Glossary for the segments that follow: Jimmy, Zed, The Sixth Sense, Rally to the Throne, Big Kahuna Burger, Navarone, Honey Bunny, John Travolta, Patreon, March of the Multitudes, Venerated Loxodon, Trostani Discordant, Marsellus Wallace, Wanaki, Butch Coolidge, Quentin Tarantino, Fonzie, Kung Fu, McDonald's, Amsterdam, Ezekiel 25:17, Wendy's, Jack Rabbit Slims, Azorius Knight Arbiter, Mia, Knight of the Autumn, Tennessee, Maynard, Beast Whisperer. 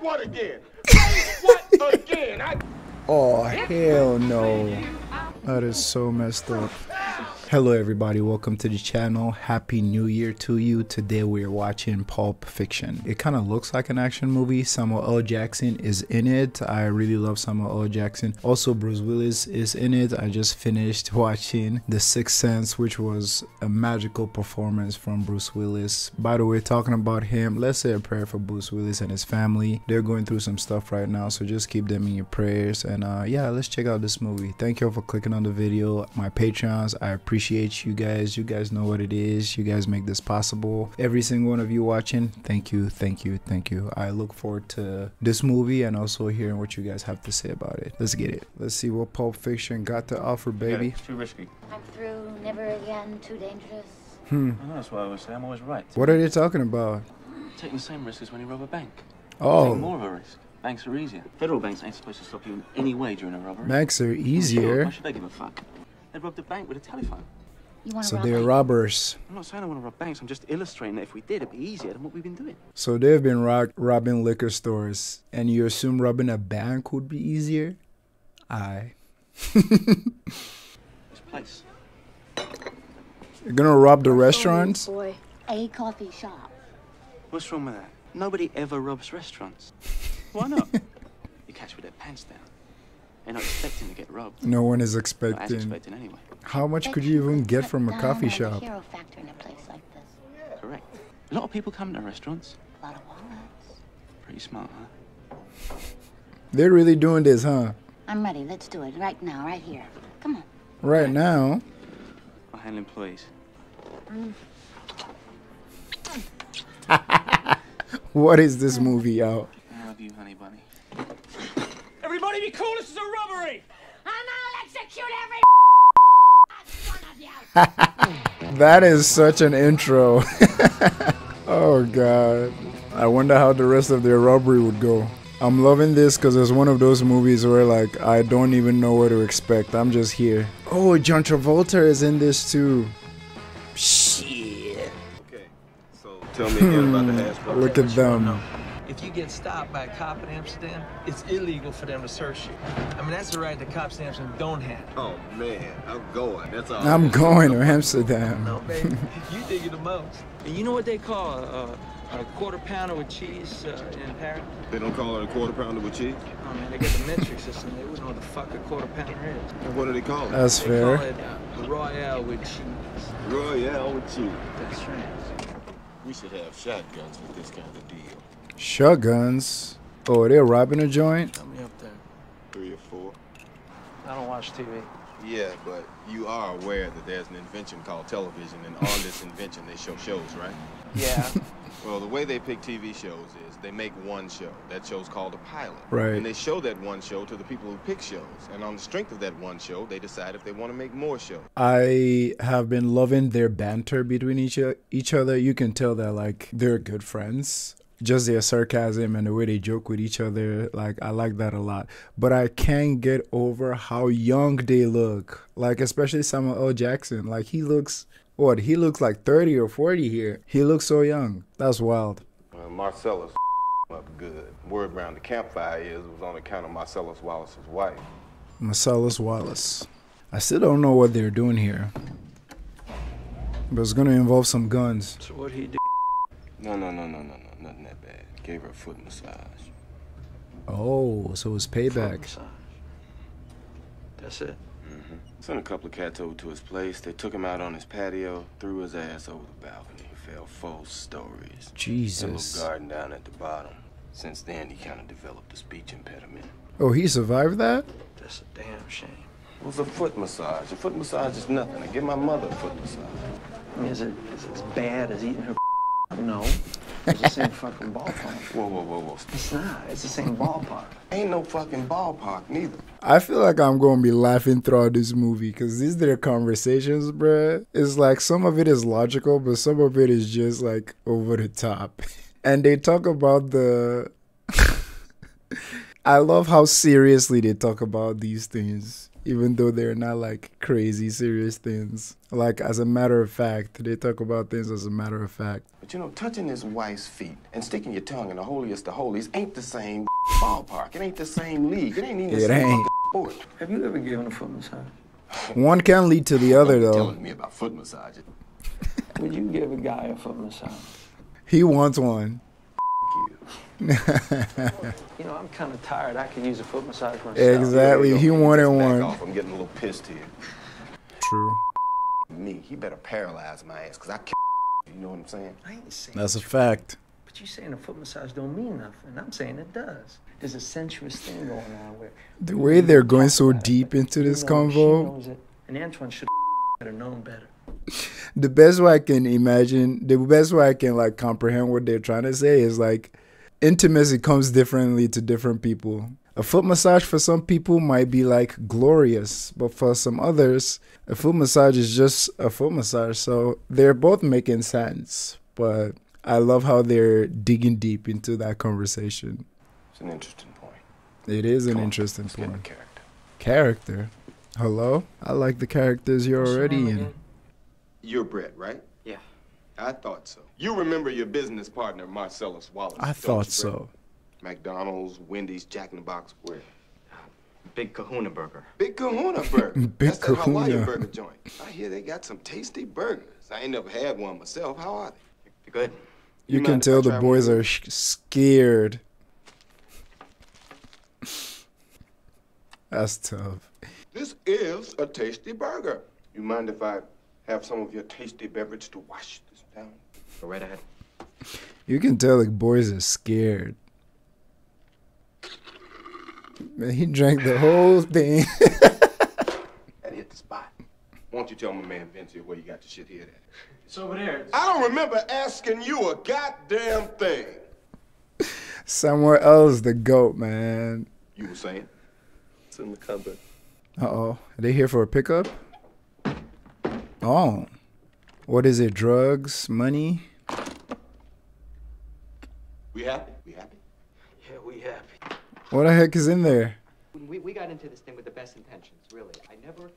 what again? What again? Oh, hell no. That is so messed up. Hello everybody, welcome to the channel. Happy New Year to you. Today we are watching Pulp Fiction. It kind of looks like an action movie. Samuel L. Jackson is in it. I really love Samuel L. Jackson. Also Bruce Willis is in it. I just finished watching The Sixth Sense, which was a magical performance from Bruce Willis. By the way, talking about him, let's say a prayer for Bruce Willis and his family. They're going through some stuff right now, so just keep them in your prayers. And yeah, let's check out this movie. Thank you all for clicking on the video. My Patreons, I appreciate you guys. You guys know what it is. You guys make this possible. Every single one of you watching, thank you, thank you, thank you. I look forward to this movie and also hearing what you guys have to say about it. Let's get it. Let's see what Pulp Fiction got to offer, baby. It's too risky. I'm through. Never again. Too dangerous. Well, that's what I was saying. I'm always right. What are they talking about? Taking the same risk as when you rob a bank. Oh, take more of a risk. Banks are easier. Federal banks ain't supposed to stop you in any way during a robbery. Banks are easier. Why should they give a fuck? They robbed a bank with a telephone. So they're robbers. I'm not saying I want to rob banks. I'm just illustrating that if we did, it'd be easier than what we've been doing. So they've been robbing liquor stores, and you assume robbing a bank would be easier? Aye. This place. You're gonna rob the restaurants? Boy, a coffee shop. What's wrong with that? Nobody ever robs restaurants. Why not? You catch with their pants down. They're not expecting to get robbed. No one is expecting anyway. How much could you even get from a coffee shop? Hero factor in a place like this. Correct. A lot of people come to restaurants. A lot of walnuts. Pretty smart, huh? They're really doing this, huh? I'm ready. Let's do it right now, right here. Come on. Right now. I'll handle employees. What is this movie out? I love you, Honey Bunny. Everybody be cool, this is a robbery! And I'll execute every one of you! That is such an intro. Oh god. I wonder how the rest of their robbery would go. I'm loving this because it's one of those movies where like I don't even know what to expect. I'm just here. Oh, John Travolta is in this too. Shit. Okay, so tell me again about the hash brown. Look at them. If you get stopped by a cop in Amsterdam, it's illegal for them to search you. I mean, that's the right the cops in Amsterdam don't have. Oh, man, I'm going. That's all. I'm going to Amsterdam. No, baby, you dig it the most. And you know what they call a quarter pounder with cheese in Paris? They don't call it a quarter pounder with cheese? Oh, man, they got the metric system. They wouldn't know what the fuck a quarter pounder is. And what do they call it? That's fair. They call it Royale with cheese. Royale with cheese. That's right. We should have shotguns with this kind of deal. Shotguns. Oh, they're robbing a joint. How many up there? 3 or 4. I don't watch TV. Yeah, but you are aware that there's an invention called television, and on this invention they show shows, right? Yeah. Well, the way they pick TV shows is they make one show. That show's called a pilot. Right. And they show that one show to the people who pick shows. And on the strength of that one show, they decide if they want to make more shows. I have been loving their banter between each other. You can tell that, like, they're good friends. Just their sarcasm and the way they joke with each other, like, I like that a lot. But I can't get over how young they look, like, especially Samuel L. Jackson. Like, he looks, what, he looks like 30 or 40 here. He looks so young. That's wild. Marsellus up good. Word around the campfire is it was on account of Marsellus Wallace's wife. Marsellus Wallace. I still don't know what they're doing here, but it's going to involve some guns. So what he do? No. Nothing that bad. Gave her a foot massage. Oh, so it was payback. That's it. Sent a couple of cats over to his place. They took him out on his patio, threw his ass over the balcony. He fell 4 stories. Jesus. A little garden down at the bottom. Since then, he kind of developed a speech impediment. Oh, he survived that? That's a damn shame. It was a foot massage. A foot massage is nothing. I give my mother a foot massage. Is it as bad as eating her? No. It's the same fucking ballpark. Whoa. It's not. It's the same ballpark. Ain't no fucking ballpark, neither. I feel like I'm going to be laughing throughout this movie because these are their conversations, bruh. It's like some of it is logical, but some of it is just like over the top. And they talk about the... I love how seriously they talk about these things. even though they're not like crazy serious things. Like, as a matter of fact, they talk about things as a matter of fact. But you know, touching his wife's feet and sticking your tongue in the holiest of holies ain't the same ballpark. It ain't the same league. It ain't even the same sport. Have you ever given a foot massage? One can lead to the other, though. Telling me about foot massages. Would you give a guy a foot massage? He wants one. You know, I'm kind of tired. I could use a foot massage myself. Exactly. He wanted one. I'm getting a little pissed here. True. Me, he better paralyze my ass because I can't. You know what I'm saying? I ain't saying that's a fact. But you saying a foot massage don't mean nothing. I'm saying it does. There's a sensuous thing going on where the way they're going so deep into this convo. And Antoine should have known better. The best way I can imagine, the best way I can like comprehend what they're trying to say is like, intimacy comes differently to different people. A foot massage for some people might be like glorious, but for some others, a foot massage is just a foot massage. So they're both making sense, but I love how they're digging deep into that conversation. It's an interesting point. It is an interesting point. Character. Hello? I like the characters you're already in. You're Brett, right? Yeah. I thought so. You remember your business partner, Marsellus Wallace. I thought so. McDonald's, Wendy's, Jack in the Box, where? Big Kahuna Burger. Big Kahuna Burger. Big Kahuna. That's the Hawaiian burger joint. I hear they got some tasty burgers. I ain't never had one myself. How are they? They're good. You can tell the boys are scared. That's tough. This is a tasty burger. You mind if I have some of your tasty beverage to wash this down? Go right ahead. You can tell the boys are scared. Man, he drank the whole thing. That hit the spot. Won't you tell my man Vincent where you got your shit here at? It's over there. I don't remember asking you a goddamn thing. Somewhere else, the goat, man. You were saying? It's in the cupboard. Uh-oh. Are they here for a pickup? Oh, what is it? Drugs, money? We happy? We happy? Yeah, we happy. What the heck is in there? We got into this thing with the best intentions, really. I never...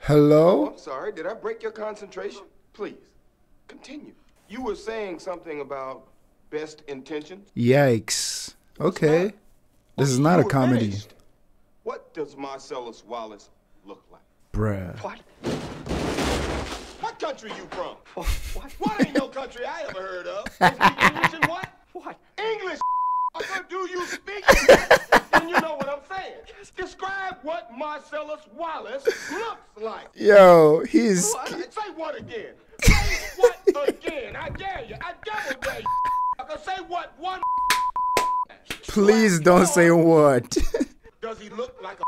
Hello? I'm sorry, did I break your concentration? Please, continue. You were saying something about best intentions? Yikes. Okay. This is not a comedy. Finished. What does Marsellus Wallace look like? Bruh. What country you from? What ain't no country I ever heard of? English and what? What? English. Do you speak? And you know what I'm saying. Describe what Marsellus Wallace looks like. Yo, he's... Say what again? Say what again? I dare you. I double dare you. I can say what one... Please don't say what. Does he look like a...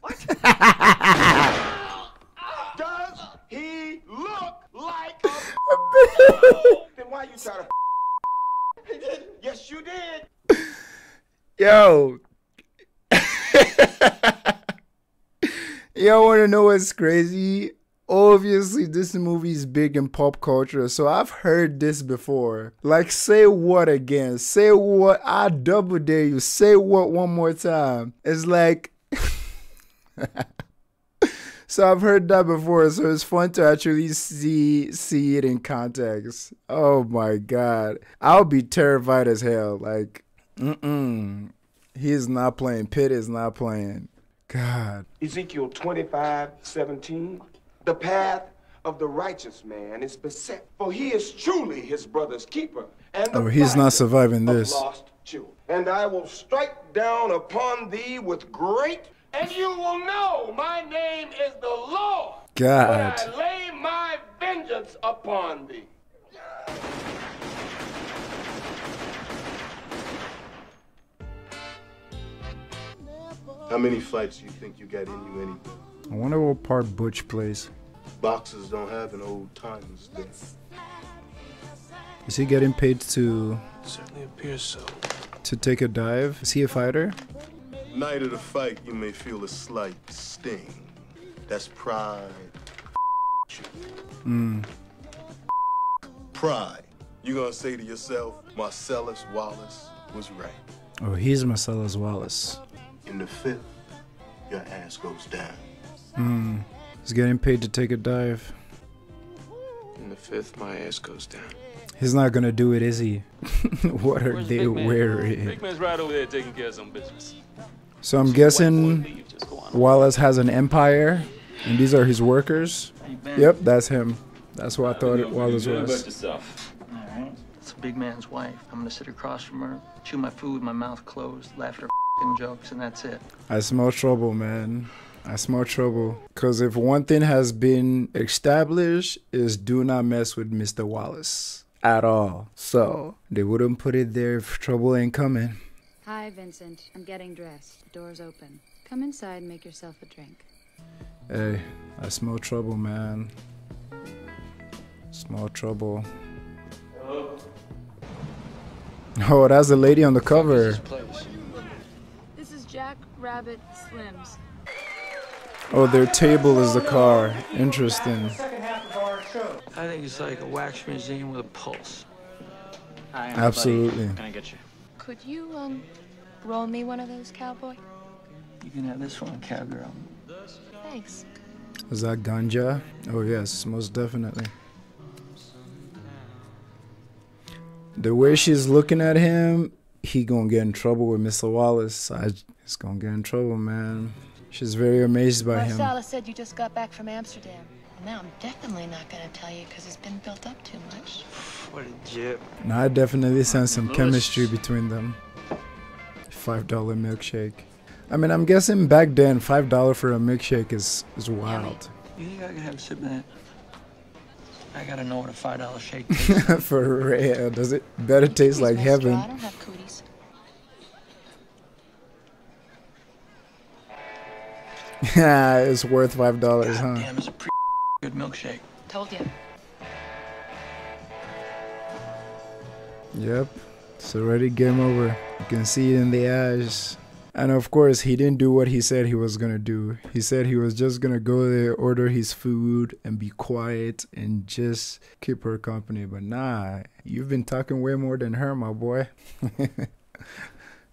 What? Does he look like a Then why you try to Yes, you did. Yo. Y'all want to know what's crazy? Obviously, this movie is big in pop culture, so I've heard this before. Like, say what again? Say what? I double dare you. Say what one more time. It's like... So I've heard that before, so it's fun to actually see it in context. Oh my god, I'll be terrified as hell. Like, he's not playing. Pitt is not playing. God. Ezekiel 25:17. The path of the righteous man is beset, for he is truly his brother's keeper. And oh, he's not surviving this. Lost children. And I will strike down upon thee with great. And you will know my name is the Lord. God. When I lay my vengeance upon thee. How many fights do you think you got in you anyway? I wonder what part Butch plays. Boxers don't have an old timer's day. Is he getting paid to... Certainly appears so. To take a dive? Is he a fighter? Night of the fight, you may feel a slight sting. That's pride. Pride. You're going to say to yourself, Marsellus Wallace was right. Oh, he's Marsellus Wallace. In the fifth, your ass goes down. Hmm. He's getting paid to take a dive. In the fifth, my ass goes down. He's not gonna do it, is he? What are they wearing? Big man's right over there taking care of some business. So I'm guessing Wallace has an empire, and these are his workers. Yep, that's him. That's what I thought it Wallace was. All right, it's a big man's wife. I'm gonna sit across from her, chew my food with my mouth closed, laugh at her f***ing jokes, and that's it. I smell trouble, man. I smell trouble. Cause if one thing has been established is do not mess with Mr. Wallace at all. So they wouldn't put it there if trouble ain't coming. Hi, Vincent. I'm getting dressed. The door's open. Come inside and make yourself a drink. Hey, I smell trouble, man. Small trouble. Hello? Oh, that's the lady on the cover. This is Jack Rabbit Slims. Oh, their table is the car. Interesting. I think it's like a wax museum with a pulse. Absolutely. Can I get you? Could you roll me one of those, cowboy? You can have this one, cowgirl. Thanks. Is that ganja? Oh yes, most definitely. The way she's looking at him, he gonna get in trouble with Mr. Wallace. He's gonna get in trouble, man. She's very amazed by him. Marsellus said you just got back from Amsterdam. And now I'm definitely not gonna tell you because it's been built up too much. What a jip. Now I definitely sense some chemistry between them. $5 milkshake. I mean, I'm guessing back then, $5 for a milkshake is wild. You think I can have a sip of that? I gotta know what a $5 shake tastes like. For real, does it better taste like heaven? I don't have cooties. Yeah, it's worth $5, huh? Damn, it's a pretty good milkshake. Told you. Yep, it's already game over. You can see it in the eyes. And of course, he didn't do what he said he was gonna do. He said he was just gonna go there, order his food, and be quiet and just keep her company. But nah, you've been talking way more than her, my boy.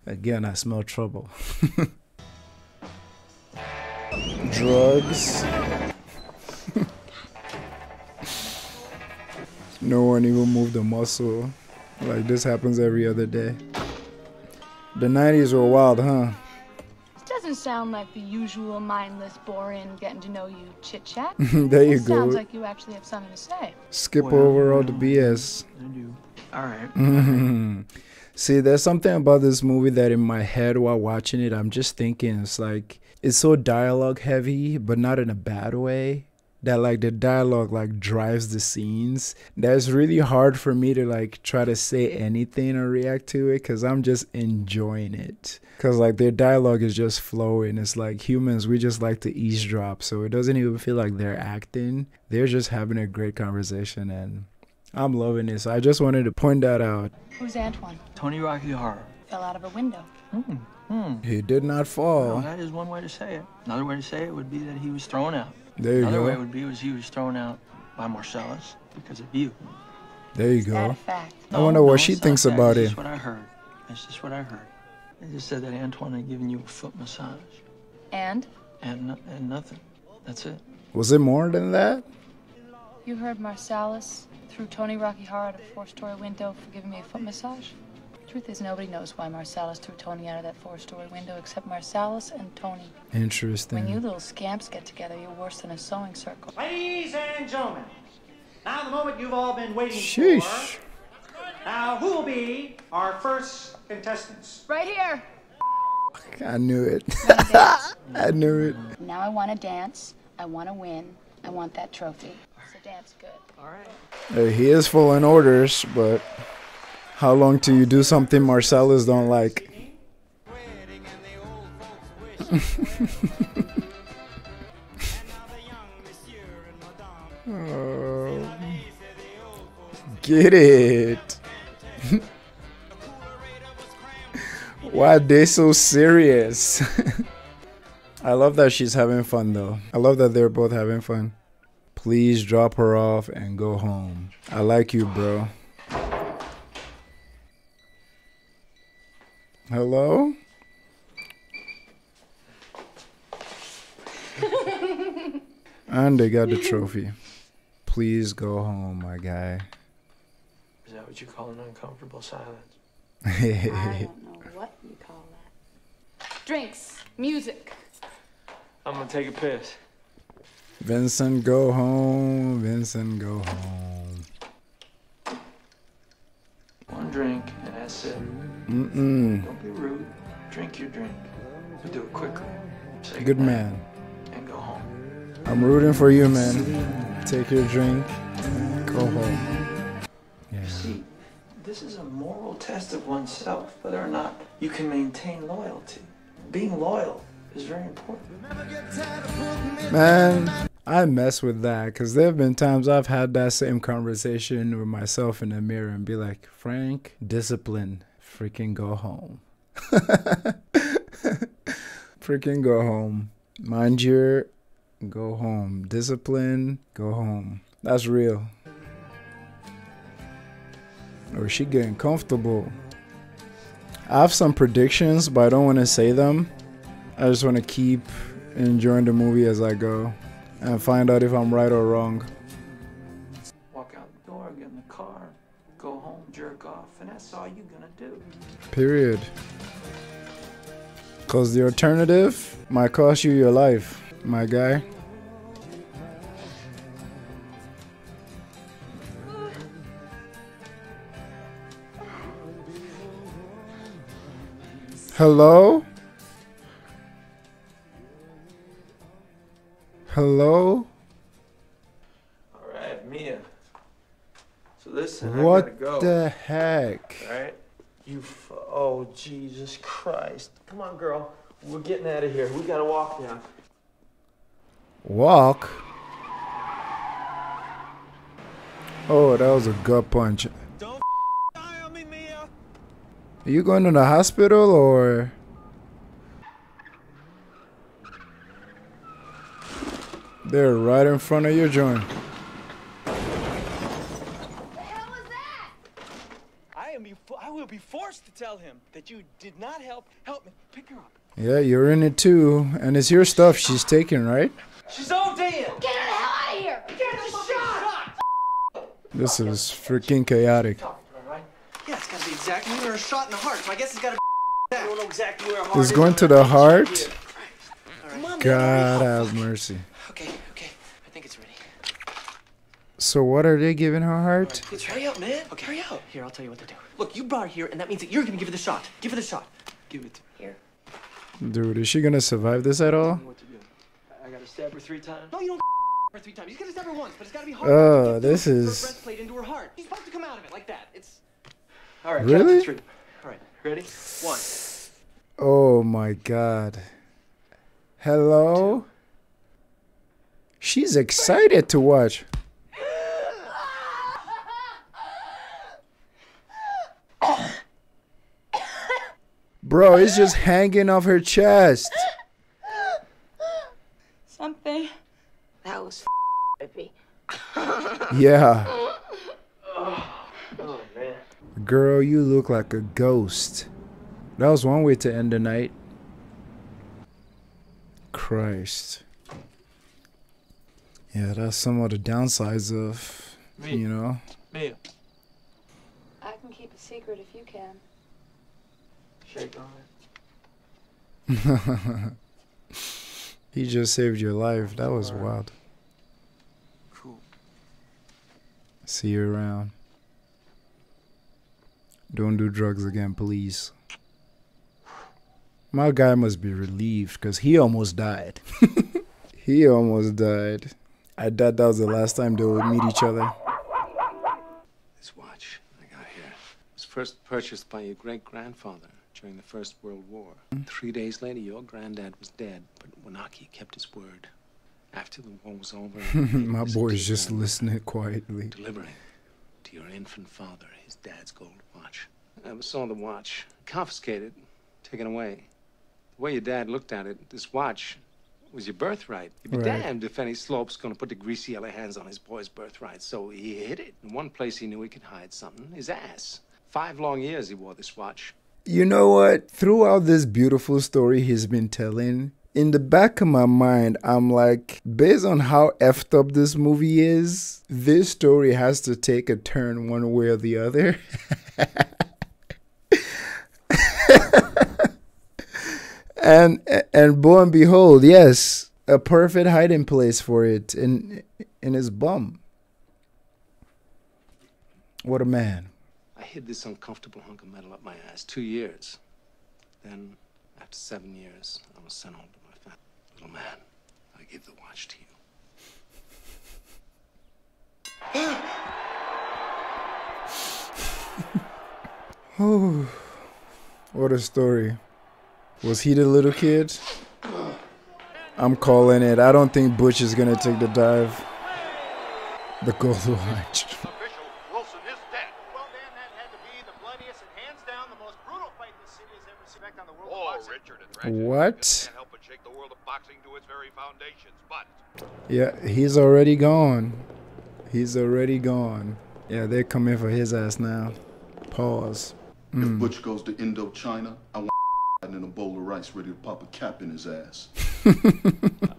Again, I smell trouble. Drugs. No one even moved a muscle. Like, this happens every other day. The 90s were wild, huh? This doesn't sound like the usual mindless, boring, getting to know you chit chat. There you go. Sounds like you actually have something to say. Skip over all the BS. I do. All right. Mm-hmm. See, there's something about this movie that in my head while watching it, I'm just thinking it's like it's so dialogue heavy, but not in a bad way. That like the dialogue like drives the scenes. That's really hard for me to like try to say anything or react to it because I'm just enjoying it. Because like their dialogue is just flowing. It's like humans, we just like to eavesdrop. So it doesn't even feel like they're acting. They're just having a great conversation and I'm loving it. So I just wanted to point that out. Who's Antoine? Tony Rocky Horror. Fell out of a window. He did not fall. Well, that is one way to say it. Another way to say it would be that he was thrown out. There you go. Another way would be was he was thrown out by Marsellus because of you. There you go. I wonder what she thinks about it. That's just what I heard. That's just what I heard. They just said that Antoine had given you a foot massage. And? And nothing. That's it. Was it more than that? You heard Marsellus threw Tony Rocky Horror out of a four-story window for giving me a foot massage? Truth is, nobody knows why Marsellus threw Tony out of that four-story window except Marsellus and Tony. Interesting. When you little scamps get together, you're worse than a sewing circle. Ladies and gentlemen, now the moment you've all been waiting for. Now, who will be our first contestants? Right here. I knew it. I knew it. Now I want to dance. I want to win. I want that trophy. So dance good. All right. He is following orders, but... How long till you do something Marsellus don't like? Oh, get it? Why are they so serious? I love that she's having fun though. I love that they're both having fun. Please drop her off and go home. I like you, bro. Hello? Sunday got the trophy. Please go home, my guy. Is that what you call an uncomfortable silence? I don't know what you call that. Drinks, music. I'm gonna take a piss. Vincent, go home. Vincent, go home. One drink, and that's it. Mm-mm. Don't be rude. Drink your drink. But do it quickly. Say good man. And go home. I'm rooting for you, man. Take your drink. Go home. Yeah. See, this is a moral test of oneself, whether or not you can maintain loyalty. Being loyal is very important. Man, I mess with that because there have been times I've had that same conversation with myself in the mirror and be like, Frank, discipline, freaking go home. Freaking go home. Mind your go home. Discipline, go home. That's real. Or is she getting comfortable? I have some predictions, but I don't want to say them. I just want to keep enjoying the movie as I go and find out if I'm right or wrong. Walk out the door, get in the car, go home, jerk off, and that's all you're gonna do. Period. Cause the alternative might cost you your life, my guy. Hello? Hello? Alright, Mia. So listen, what I gotta go. What the heck? Alright? You oh, Jesus Christ. Come on, girl. We're getting out of here. We gotta walk now. Walk? Oh, that was a gut punch. Don't die on me, Mia. Are you going to the hospital or... They're right in front of your joint. What the hell is that? I will be forced to tell him that you did not help. Help me. Pick her up. Yeah, you're in it too. And it's your stuff she's taking, right? She's all dead. Get her the hell out of here. Get her shot. This is freaking chaotic. Yeah, it's got to be exactly where a shot in the heart. So I guess it's got to be I don't know exactly where a heart is. It's going to the heart? Right. God have mercy. Okay, I think it's ready. So what are they giving her heart? Right, hurry up, man. Okay, hurry up. Here, I'll tell you what to do. Look, you brought her here, and that means that you're gonna give her the shot. Give her the shot. Give it here. Dude, is she gonna survive this at all? What to do? I gotta stab her 3 times. No, you don't her 3 times. You gotta stab her once, but it's gotta be hard. Oh, this is. Her breastplate into her heart. She's supposed to come out of it like that. It's. All right. Really? All right. Ready? 1. Oh my God. Hello. 2. She's excited to watch. Bro, it's just hanging off her chest. Something. That was creepy. Yeah. Oh, man. Girl, you look like a ghost. That was one way to end the night. Christ. Yeah, that's some of the downsides of, Mia. You know. Mia. I can keep a secret if you can. Shake on it. He just saved your life. That was wild. Cool. See you around. Don't do drugs again, please. My guy must be relieved because he almost died. He almost died. I doubt that was the last time they would meet each other. This watch I got here was first purchased by your great-grandfather during the First World War. 3 days later, your granddad was dead, but Wanaki kept his word. After the war was over... My boy's just listening quietly. Delivering to your infant father his dad's gold watch. I saw the watch, confiscated, taken away. The way your dad looked at it, this watch... was your birthright. You'd be damned if any slope's gonna put the greasy yellow hands on his boy's birthright, so he hid it. In one place he knew he could hide something, his ass. 5 long years he wore this watch. You know what? Throughout this beautiful story he's been telling, in the back of my mind, I'm like, based on how effed up this movie is, this story has to take a turn one way or the other. And lo and behold, yes, a perfect hiding place for it in his bum. What a man. I hid this uncomfortable hunk of metal up my ass 2 years. Then, after 7 years, I was sent home to my family. Little man, I give the watch to you. Oh, what a story. Was he the little kid? I'm calling it. I don't think Butch is going to take the dive. The gold watch. What? Yeah, he's already gone. He's already gone. Yeah, they're coming for his ass now. Pause. Mm. If Butch goes to Indochina, I want in a bowl of rice ready to pop a cap in his ass. I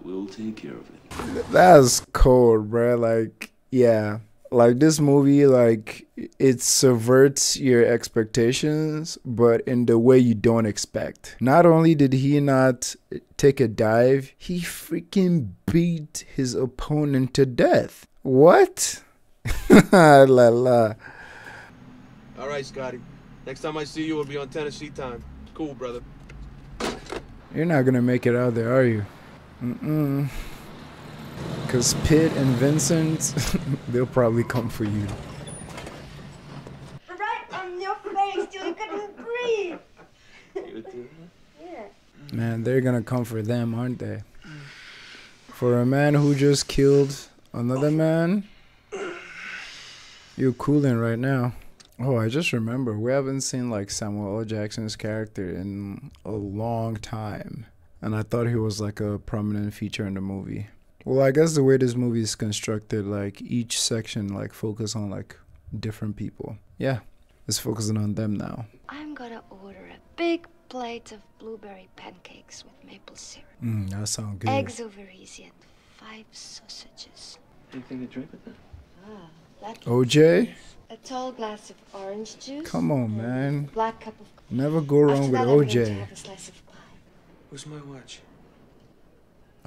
will take care of it. That's cold, bro. Like, yeah. Like, this movie, like, it subverts your expectations, but in the way you don't expect. Not only did he not take a dive, he freaking beat his opponent to death. What? La la. All right, Scotty. Next time I see you, it'll be on Tennessee time. Cool, brother. You're not gonna make it out there, are you? Mm-mm. Because Pitt and Vincent, they'll probably come for you. Right on your face, till you couldn't breathe. You too? Yeah. Man, they're going to come for them, aren't they? For a man who just killed another man, you're cooling right now. Oh, I just remember, we haven't seen like Samuel L. Jackson's character in a long time. And I thought he was like a prominent feature in the movie. Well, I guess the way this movie is constructed, like, each section, like, focus on, like, different people. Yeah, it's focusing on them now. I'm gonna order a big plate of blueberry pancakes with maple syrup. Mmm, that sounds good. Eggs over easy and 5 sausages. Anything to drink with that? Ah, lucky. OJ? A tall glass of orange juice. Come on, man. Black cup of coffee. Never go wrong with OJ. I'm going to have a slice of pie. Where's my watch?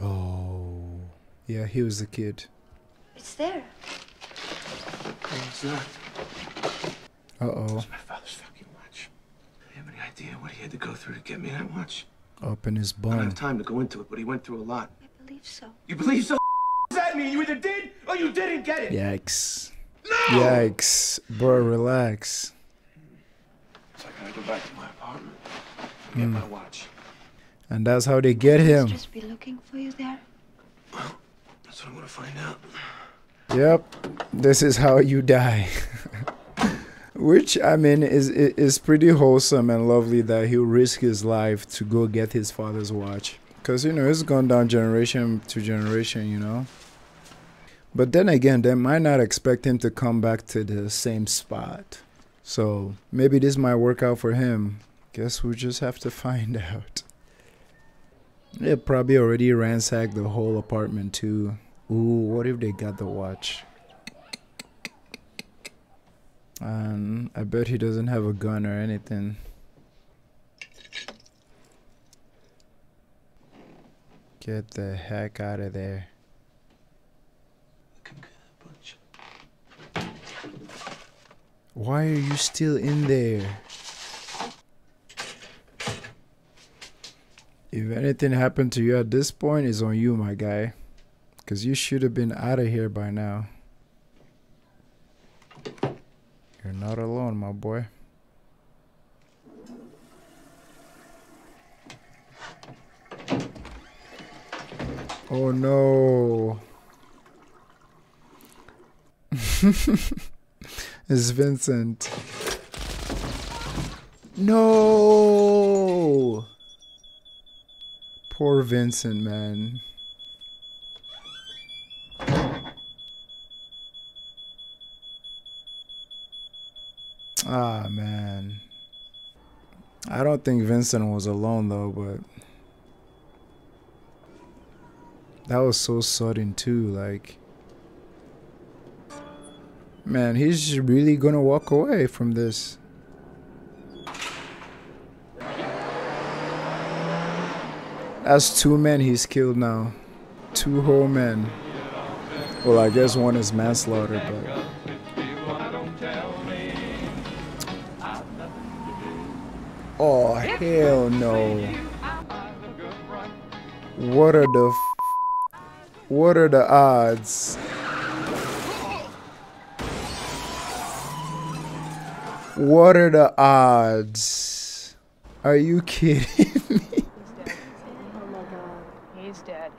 Oh... yeah, he was the kid. It's there. It's not. Uh-oh. It's my father's fucking watch. Do you have any idea what he had to go through to get me that watch? Up in his bum. I don't have time to go into it, but he went through a lot. I believe so. You believe so? What does that mean? You either did or you didn't get it. Yikes. No! Yikes. Bro, relax. So I gotta go back to my apartment and get my watch. And that's how they get him. I'll just be looking for you there. Well, that's what I'm gonna find out. Yep, this is how you die. Which, I mean, is pretty wholesome and lovely that he'll risk his life to go get his father's watch. Because, you know, it's gone down generation to generation, you know. But then again, they might not expect him to come back to the same spot. So, maybe this might work out for him. Guess we'll just have to find out. They probably already ransacked the whole apartment too. Ooh, what if they got the watch? And I bet he doesn't have a gun or anything. Get the heck out of there. Why are you still in there? If anything happened to you at this point, it's on you, my guy. Because you should have been out of here by now. You're not alone, my boy. Oh, no. It's Vincent. No! Poor Vincent, man. Ah, man. I don't think Vincent was alone, though, but... That was so sudden too, like, man, he's really gonna walk away from this. That's two men he's killed now. Two whole men. Well, I guess one is manslaughter, but oh, hell no. What are the odds? What are the odds? Are you kidding me? Oh my God, he's dead.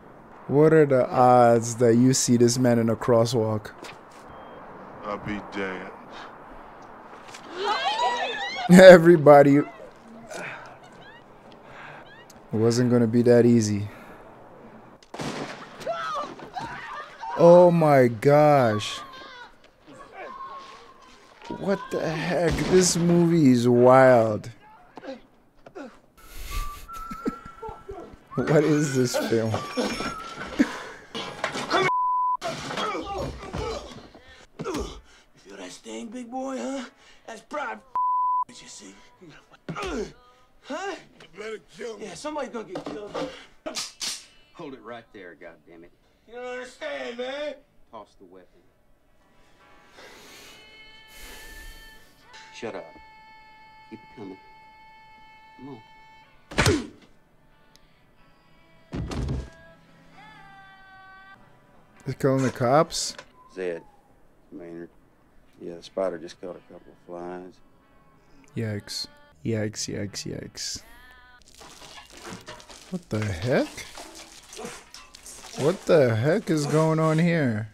What are the odds that you see this man in a crosswalk? I'll be damned. Everybody. It wasn't gonna be that easy. Oh my gosh. What the heck? This movie is wild. What is this film? You feel that sting, big boy, huh? That's pride, did you see? Huh? You better kill me. Yeah, somebody's gonna get killed. Hold it right there, goddammit. You don't understand, man. Toss the weapon. Shut up. Keep it coming. Come on. They're calling the cops? Zed, Maynard. Yeah, the spider just caught a couple of flies. Yikes. Yikes, yikes, yikes. What the heck? What the heck is going on here?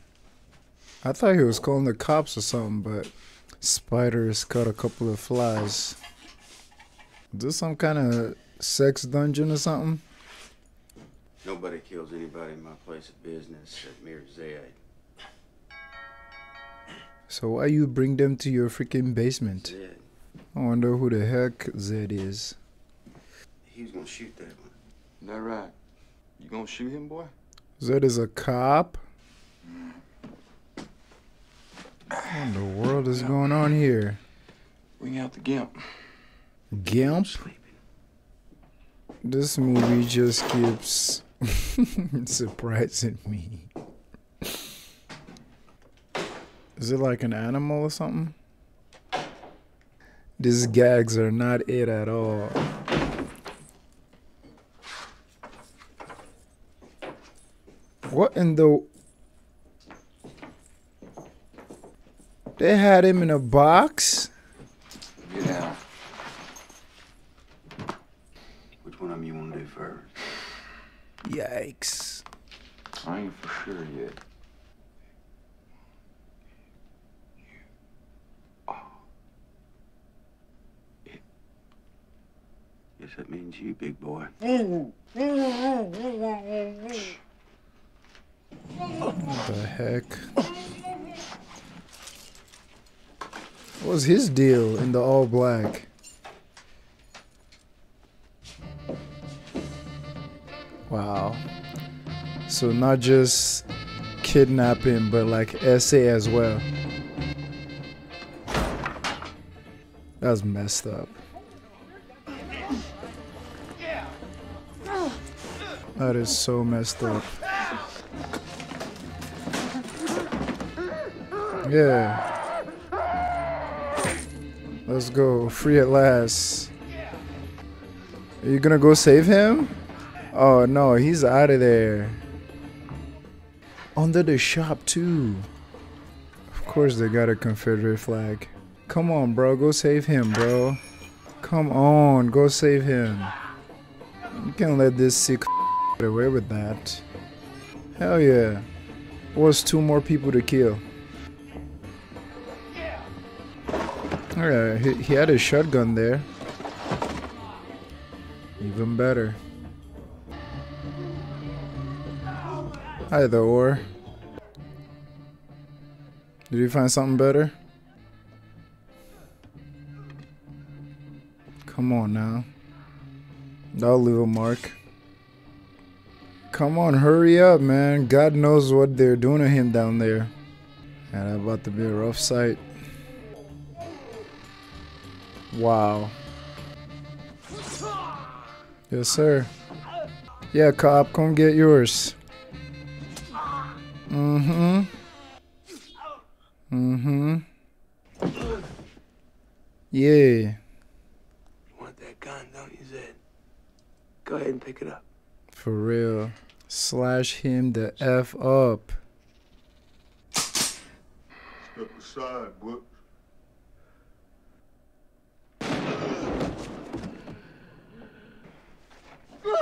I thought he was calling the cops or something, but spiders caught a couple of flies. Is this some kind of sex dungeon or something? Nobody kills anybody in my place of business at mere Zed. So why you bring them to your freaking basement? Zed. I wonder who the heck Zed is. He was gonna shoot that one. Is that right? You gonna shoot him, boy? Zed is a cop? What in the world is going on here? Bring out the gimp. Gimp? This movie just keeps surprising me. Is it like an animal or something? These gags are not it at all. What in the... They had him in a box? Get out. Which one of them you want to do first? Yikes. I ain't for sure yet. Guess that means you, big boy. What the heck? What was his deal in the all black? Wow. So not just kidnapping, but like SA as well. That's messed up. That is so messed up. Yeah. Let's go. Free at last. Are you gonna go save him? Oh no, he's out of there. Under the shop too. Of course they got a Confederate flag. Come on, bro. Go save him, bro. Come on. Go save him. You can't let this sick away with that. Hell yeah. Was two more people to kill. Alright, he had a shotgun there. Even better. Either or. Did you find something better? Come on now. That'll leave a mark. Come on, hurry up, man. God knows what they're doing to him down there. And about to be a rough sight. Wow. Yes, sir. Yeah, cop, come get yours. Mm-hmm. Mm-hmm. Yeah. You want that gun, don't you, Zed? Go ahead and pick it up. For real. Slash him the F up. Step aside, Butch.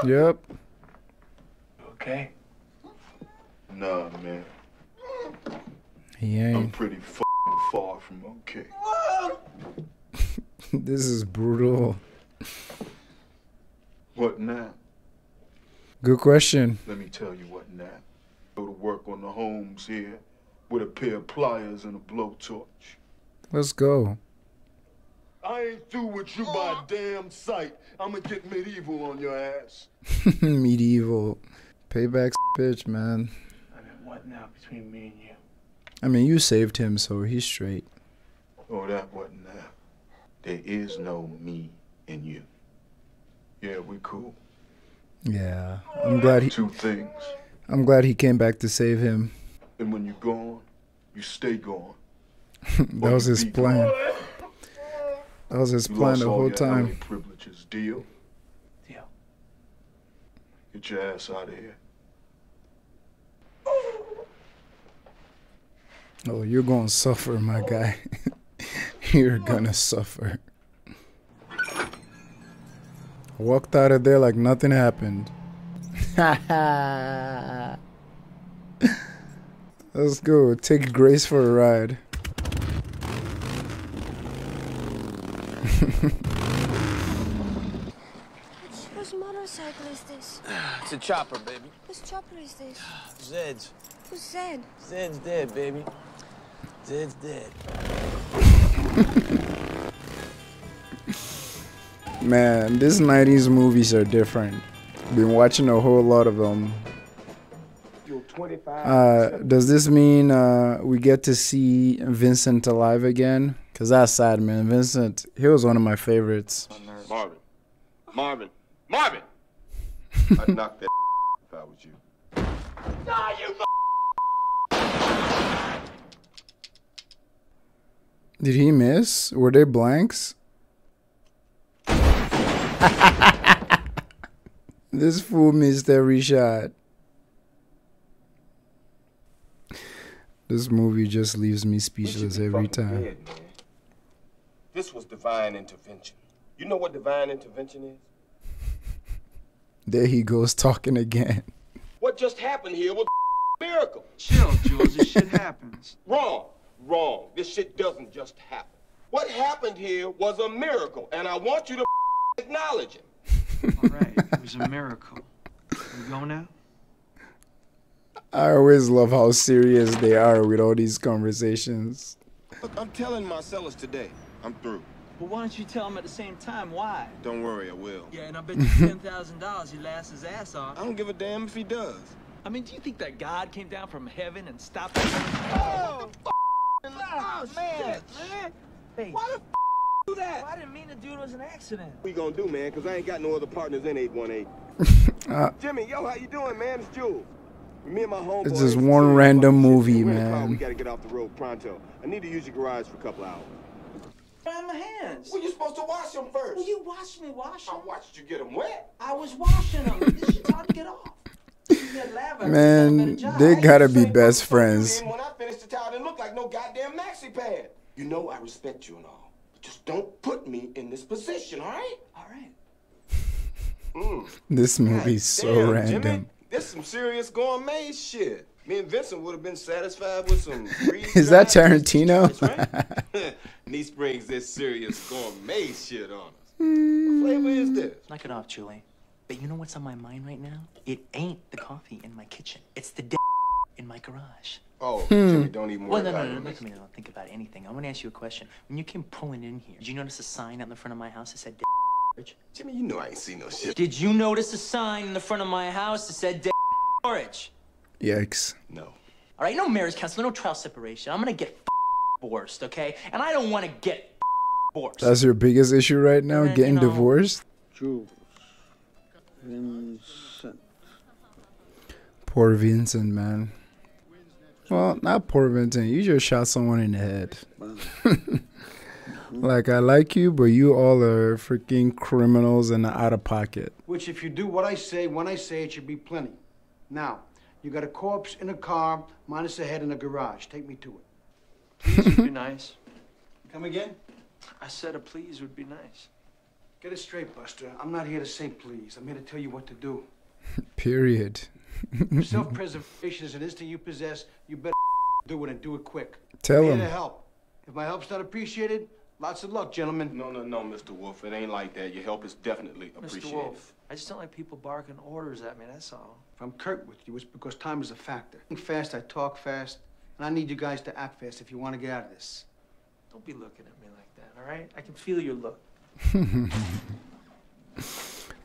Yep. Okay. Nah, man. He ain't. I'm pretty far from okay. This is brutal. What now? Good question. Let me tell you what now. Go to work on the homes here with a pair of pliers and a blowtorch. Let's go. I ain't through with you by damn sight. I'ma get medieval on your ass. Medieval. Payback's bitch, man. I mean, what now between me and you? I mean, you saved him, so he's straight. Oh, that wasn't that. There is no me and you. Yeah, we cool. Yeah, I'm glad he... Two things. I'm glad he came back to save him. And when you're gone, you stay gone. That was his plan. That was his plan the whole time. Privileges, deal? Deal. Get your ass out of here. Oh, you're gonna suffer, my guy. You're gonna suffer. Walked out of there like nothing happened. Let's go. Take Grace for a ride. Whose motorcycle is this? It's a chopper, baby. Whose chopper is this? Zed's. Who's Zed? Zed's dead, baby. Zed's dead. Man, these 90s movies are different. Been watching a whole lot of them. Does this mean we get to see Vincent alive again? Because that's sad, man. Vincent, he was one of my favorites. Marvin. Marvin. Marvin! I'd knock that if I was you. Nah, you Did he miss? Were they blanks? This fool missed every shot. This movie just leaves me speechless every time. Dead, this was divine intervention. You know what divine intervention is? There he goes talking again. What just happened here was a miracle. Chill, Jules. This shit happens. Wrong. Wrong. This shit doesn't just happen. What happened here was a miracle, and I want you to acknowledge it. All right. It was a miracle. We go now? I always love how serious they are with all these conversations. Look, I'm telling Marsellus today. I'm through. Well, why don't you tell him at the same time why? Don't worry, I will. Yeah, and I bet you $10,000 he laughs his ass off. I don't give a damn if he does. I mean, do you think that God came down from heaven and stopped him? Oh, what the f***? Oh, man, shit, man. Why the f*** do that? Well, I didn't mean the dude was an accident. What you gonna do, man? Because I ain't got no other partners in 818. Jimmy, yo, how you doing, man? It's Jules. Me and my homeboy. It's just one random movie, man. We gotta get off the road pronto. I need to use your garage for a couple hours. Dry my hands. Well, you're supposed to wash them first. Well, you watched me wash them. I watched you get them wet. I was washing them. This shit's hard to get off. Man, they gotta be best friends. When I finished the towel, didn't look like no goddamn maxi pad. You know I respect you and all, but just don't put me in this position, all right? All right. This movie's so random. Jimmy, this some serious gourmet shit. Me and Vincent would have been satisfied with some. Is that Tarantino? Niece brings this serious gourmet shit on us. What flavor is this? Knock it off, Julie. But you know what's on my mind right now? It ain't the coffee in my kitchen. It's the in my garage. Oh, Jimmy, don't even worry about it. No, no, don't think about anything. I want to ask you a question. When you came pulling in here, did you notice a sign out in the front of my house that said Jimmy, you know I ain't seen no shit. Did you notice a sign in the front of my house that said marriage. Yikes. No. All right, no marriage counseling, no trial separation. I'm gonna get divorced, okay? And I don't want to get divorced. That's your biggest issue right now, and getting divorced? Jules Vincent. Poor Vincent, man. Well, not poor Vincent. You just shot someone in the head. Like, I like you, but you all are freaking criminals and out of pocket. Which, if you do what I say, when I say it, should be plenty. Now, you got a corpse in a car, minus a head in a garage. Take me to it. Please would be nice. Come again? I said a please would be nice. Get it straight, Buster. I'm not here to say please. I'm here to tell you what to do. Period. Self-preservation is an instinct you possess. You better do it and do it quick. Tell him. I'm here to help. If my help's not appreciated, lots of luck, gentlemen. No, no, no, Mr. Wolfe. It ain't like that. Your help is definitely appreciated. Mr. Wolfe, I just don't like people barking orders at me, that's all. If I'm curt with you, it's because time is a factor. I think fast, I talk fast, and I need you guys to act fast if you want to get out of this. Don't be looking at me like that, all right? I can feel your look.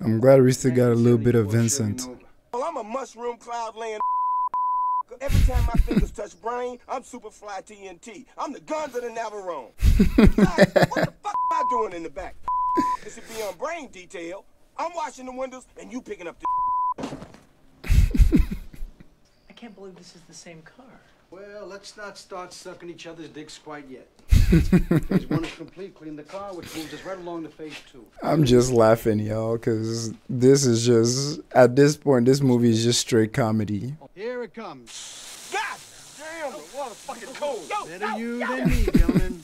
I'm glad we still got a little bit of Vincent. Well, I'm a mushroom cloud laying. Every time my fingers touch brain, I'm super fly TNT. I'm the guns of the Navarone. Besides, what the fuck am I doing in the back? This should be on brain detail. I'm washing the windows and you picking up the. I can't believe this is the same car. Well, let's not start sucking each other's dicks quite yet. Phase one is complete, clean the car, which moves us right along to phase two. I'm just laughing, y'all, because this is just, at this point, this movie is just straight comedy. Here it comes. God damn, the water's fucking cold. Better you than me, gentlemen.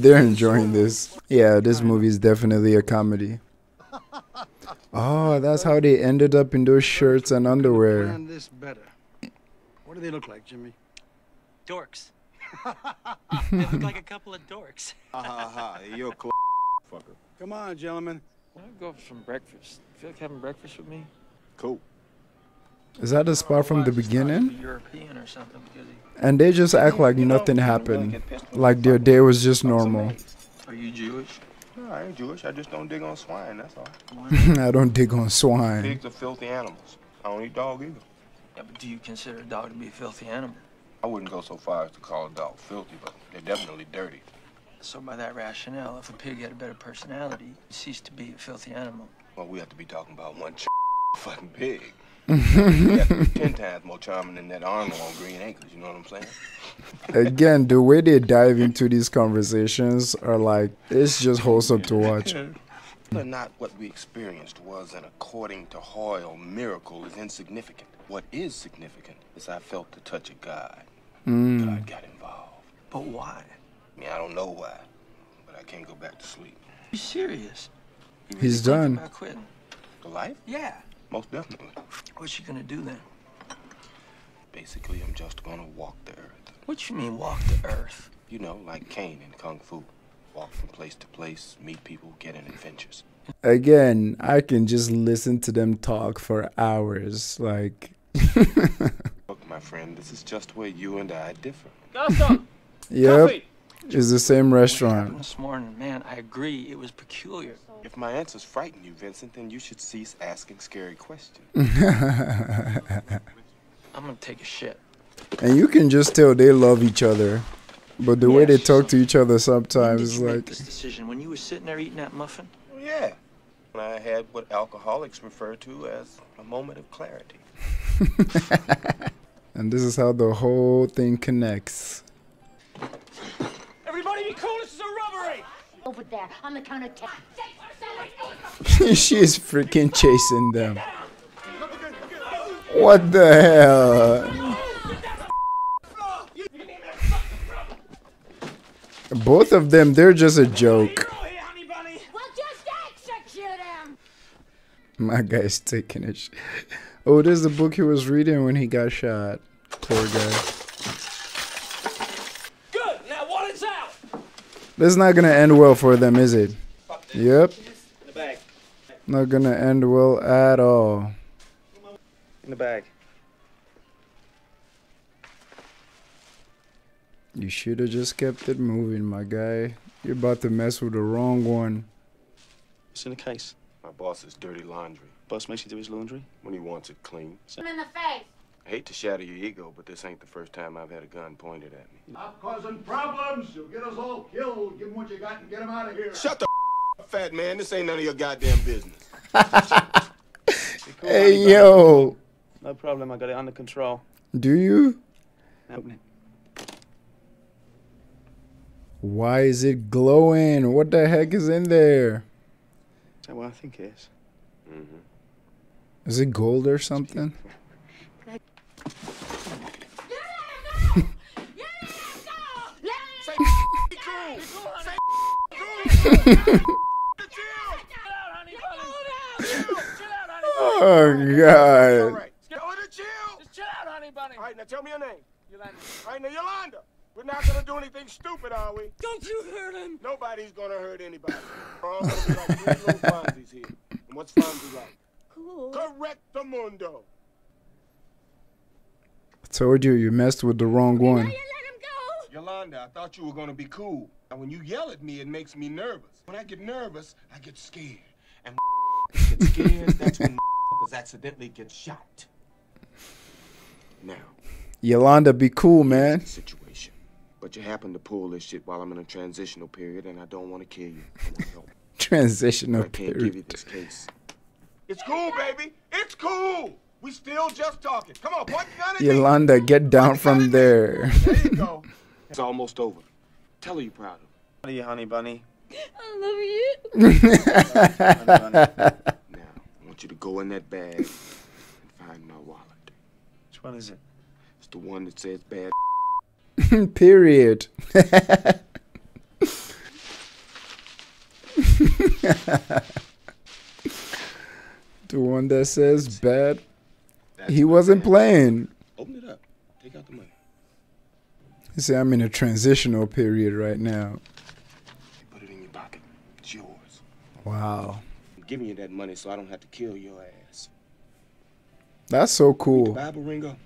They're enjoying this. Yeah, this movie is definitely a comedy. Oh, that's how they ended up in those shirts and underwear. This better. What do they look like, Jimmy? Dorks. They look like a couple of dorks. You're a fucker. Come on, gentlemen. Why don't we go for some breakfast? Feel like having breakfast with me? Cool. Is that the spot from the beginning? European or something, and they just act like nothing happened. Like their day was just normal. Are you Jewish? No, I ain't Jewish. I just don't dig on swine, that's all. I don't dig on swine. Pigs are filthy animals. I don't eat dog either. Yeah, but do you consider a dog to be a filthy animal? I wouldn't go so far as to call a dog filthy, but they're definitely dirty. So by that rationale, if a pig had a better personality, it ceased to be a filthy animal. Well, we have to be talking about one fucking pig. We have to be 10 times more charming than that Arnold on Green Acres, you know what I'm saying? Again, the way they dive into these conversations are like, it's just wholesome to watch. Whether or not what we experienced was an according to Hoyle miracle is insignificant. What is significant is I felt the touch of God. God got involved. But why? I mean, I don't know why, but I can't go back to sleep. Are you serious? You really He's done. About quitting? The life? Yeah. Most definitely. What's you gonna do then? Basically, I'm just gonna walk the earth. What you mean walk the earth? You know, like Kane in Kung Fu. Walk from place to place, meet people, get in adventures. Again, I can just listen to them talk for hours. Like, look, my friend, this is just where you and I differ. Yep, it's the same restaurant. This morning, man, I agree, it was peculiar. If my answers frighten you, Vincent, then you should cease asking scary questions. I'm gonna take a shit. And you can just tell they love each other. But the way they talk to each other sometimes is like. Did you make this decision when you were sitting there eating that muffin? Well, yeah, when I had what alcoholics refer to as a moment of clarity. And this is how the whole thing connects. Everybody, be cool! This is a robbery. Over there, on the counter. She is freaking chasing them. What the hell? Both of them, they're just a joke. My guy's taking a shit. Oh, this is the book he was reading when he got shot. Poor guy. Good. Now what is out? This is not gonna end well for them, is it? Yep. Not gonna end well at all. In the bag. You should have just kept it moving, my guy. You're about to mess with the wrong one. It's in the case. My boss is dirty laundry. Boss makes you do his laundry? When he wants it clean. Him in the face. I hate to shatter your ego, but this ain't the first time I've had a gun pointed at me. Stop causing problems. You'll get us all killed. Give him what you got and get him out of here. Shut the up, fat man. This ain't none of your goddamn business. Hey, yo. No problem. I got it under control. Do you? Why is it glowing? What the heck is in there? Is that what I think it is? Mm-hmm. Is it gold or something? Oh, God. All right, now tell me your name. Yolanda. All right, now, Yolanda. We're not going to do anything stupid, are we? Don't you hurt him. Nobody's going to hurt anybody. We're all going to be like three little Fonzies here. And what's Fonzie like? Cool. Correcto mundo. I told you, you messed with the wrong one. You let him go. Yolanda, I thought you were going to be cool. And when you yell at me, it makes me nervous. When I get nervous, I get scared. And when I get scared, that's when motherfuckers accidentally get shot. Now, Yolanda, be cool, man. Situation, but you happen to pull this shit while I'm in a transitional period, and I don't want to kill you. Transitional period. I can't give you this case. It's cool, baby. It's cool. We still just talking. Come on, point the gun at me. Yolanda, get down from there. There you go. It's almost over. Tell her you're proud of me. How are you, Honey Bunny? I love you. Honey Bunny. Now, I want you to go in that bag and find my wallet. Which one is it? It's the one that says bad. Period. The one that says bad. He wasn't playing. Open it up. Take out the money. You see, I'm in a transitional period right now. Put it in your pocket. It's yours. Wow. Give me that money so I don't have to kill your ass. That's so cool. The Bible, Ringo.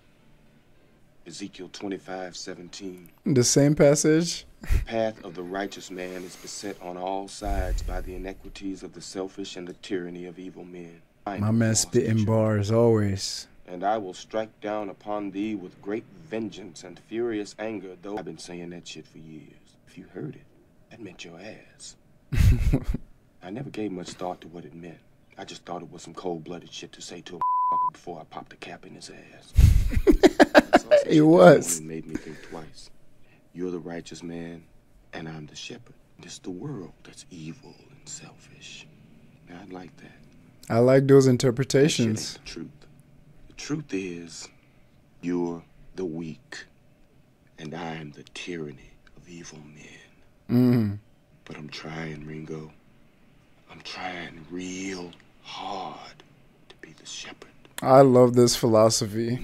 Ezekiel 25:17. The same passage. The path of the righteous man is beset on all sides by the inequities of the selfish and the tyranny of evil men. My man spitting bars always. And I will strike down upon thee with great vengeance and furious anger, though I've been saying that shit for years. If you heard it, that meant your ass. I never gave much thought to what it meant. I just thought it was some cold-blooded shit to say to a before I popped a cap in his ass. He was. It made me think twice. You're the righteous man, and I'm the shepherd. It's the world that's evil and selfish. Now, I like that. I like those interpretations. The truth. The truth is, you're the weak, and I'm the tyranny of evil men. Mm. But I'm trying, Ringo. I'm trying real hard to be the shepherd. I love this philosophy.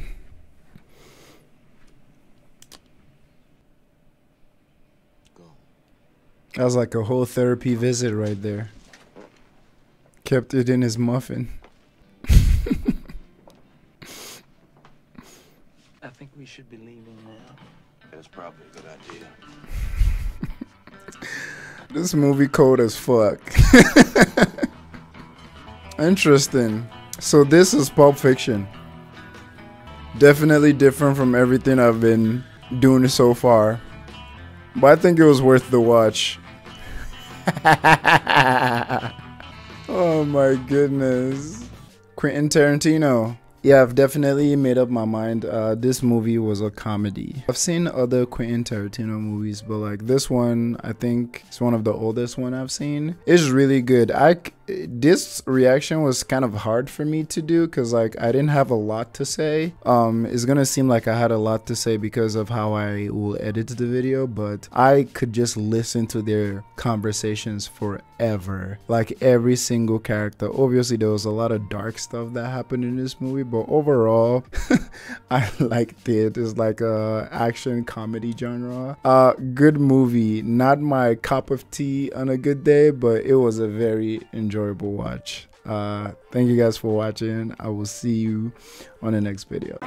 Go. That was like a whole therapy visit right there. Kept it in his muffin. I think we should be leaving now. That's probably a good idea. This movie cold as fuck. Interesting. So this is Pulp Fiction. Definitely different from everything I've been doing so far. But I think it was worth the watch. Oh my goodness. Quentin Tarantino. Yeah, I've definitely made up my mind. This movie was a comedy. I've seen other Quentin Tarantino movies, but like this one, I think it's one of the oldest one I've seen. It's really good. This reaction was kind of hard for me to do because like I didn't have a lot to say. It's gonna seem like I had a lot to say because of how I will edit the video, but I could just listen to their conversations forever. Like every single character. Obviously, there was a lot of dark stuff that happened in this movie, but overall I liked it. It's like a action comedy genre. Good movie. Not my cup of tea on a good day, but it was a very enjoyable watch. Thank you guys for watching. I will see you on the next video.